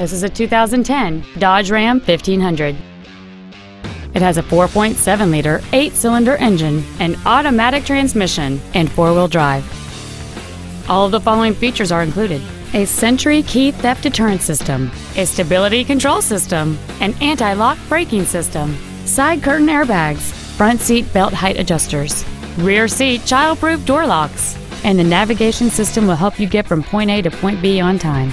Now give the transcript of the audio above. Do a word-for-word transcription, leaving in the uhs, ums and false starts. This is a two thousand ten Dodge Ram fifteen hundred. It has a four point seven liter eight cylinder engine, an automatic transmission, and four-wheel drive. All of the following features are included: a Sentry key theft deterrent system, a stability control system, an anti-lock braking system, side curtain airbags, front seat belt height adjusters, rear seat child-proof door locks, and the navigation system will help you get from point A to point B on time.